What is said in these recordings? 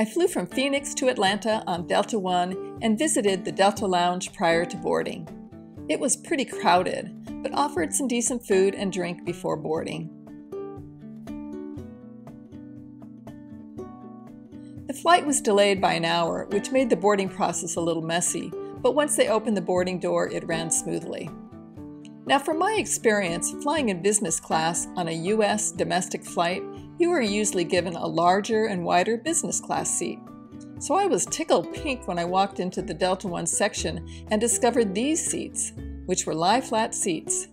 I flew from Phoenix to Atlanta on Delta One and visited the Delta Lounge prior to boarding. It was pretty crowded, but offered some decent food and drink before boarding. The flight was delayed by an hour, which made the boarding process a little messy, but once they opened the boarding door, it ran smoothly. Now, from my experience, flying in business class on a U.S. domestic flight, you are usually given a larger and wider business class seat. So I was tickled pink when I walked into the Delta One section and discovered these seats, which were lie-flat seats.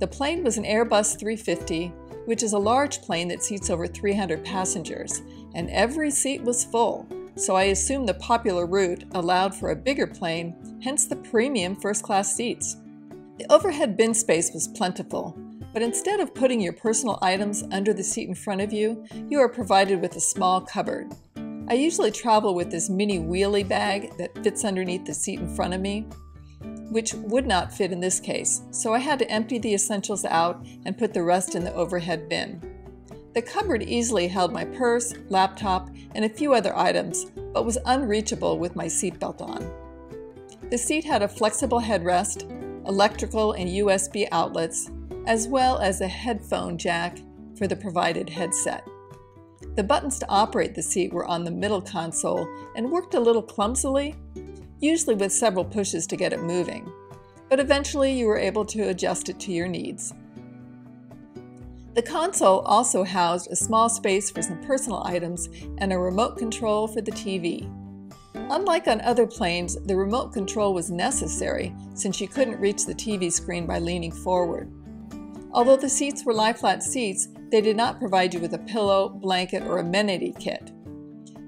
The plane was an Airbus 350, which is a large plane that seats over 300 passengers, and every seat was full, so I assumed the popular route allowed for a bigger plane, hence the premium first-class seats. The overhead bin space was plentiful, but instead of putting your personal items under the seat in front of you, you are provided with a small cupboard. I usually travel with this mini wheelie bag that fits underneath the seat in front of me, which would not fit in this case, so I had to empty the essentials out and put the rest in the overhead bin. The cupboard easily held my purse, laptop, and a few other items, but was unreachable with my seatbelt on. The seat had a flexible headrest, electrical and USB outlets, as well as a headphone jack for the provided headset. The buttons to operate the seat were on the middle console and worked a little clumsily, usually with several pushes to get it moving, but eventually you were able to adjust it to your needs. The console also housed a small space for some personal items and a remote control for the TV. Unlike on other planes, the remote control was necessary since you couldn't reach the TV screen by leaning forward. Although the seats were lie-flat seats, they did not provide you with a pillow, blanket, or amenity kit.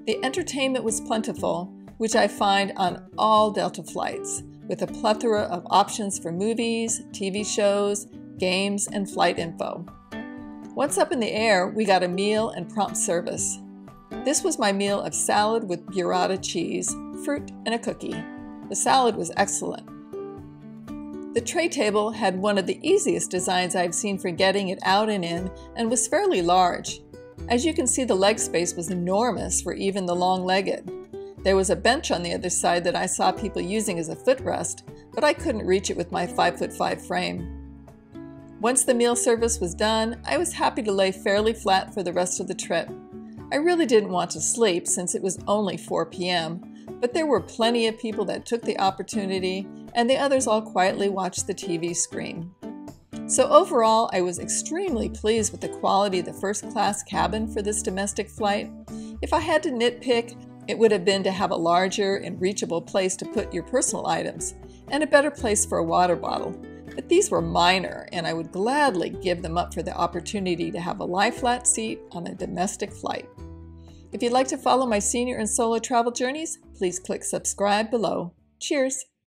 The entertainment was plentiful, which I find on all Delta flights, with a plethora of options for movies, TV shows, games, and flight info. Once up in the air, we got a meal and prompt service. This was my meal of salad with burrata cheese, fruit, and a cookie. The salad was excellent. The tray table had one of the easiest designs I've seen for getting it out and in, and was fairly large. As you can see, the leg space was enormous for even the long-legged. There was a bench on the other side that I saw people using as a footrest, but I couldn't reach it with my 5'5" frame. Once the meal service was done, I was happy to lay fairly flat for the rest of the trip. I really didn't want to sleep since it was only 4 p.m., but there were plenty of people that took the opportunity, and the others all quietly watched the TV screen. So overall, I was extremely pleased with the quality of the first-class cabin for this domestic flight. If I had to nitpick, it would have been to have a larger and reachable place to put your personal items, and a better place for a water bottle. But these were minor, and I would gladly give them up for the opportunity to have a lie-flat seat on a domestic flight. If you'd like to follow my senior and solo travel journeys, please click subscribe below. Cheers!